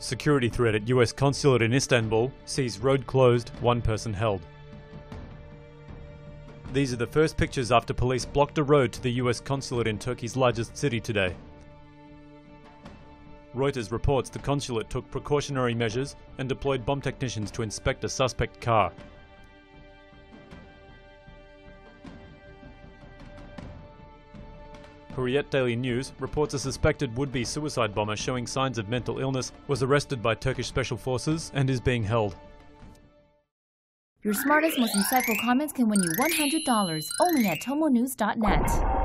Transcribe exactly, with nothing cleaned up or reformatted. Security threat at U S consulate in Istanbul sees road closed, one person held. These are the first pictures after police blocked a road to the U S consulate in Turkey's largest city today. Reuters reports the consulate took precautionary measures and deployed bomb technicians to inspect a suspect car. Hurriyet Daily News reports a suspected would-be suicide bomber showing signs of mental illness was arrested by Turkish special forces and is being held. Your smartest, most insightful comments can win you one hundred dollars only at tomo news dot net.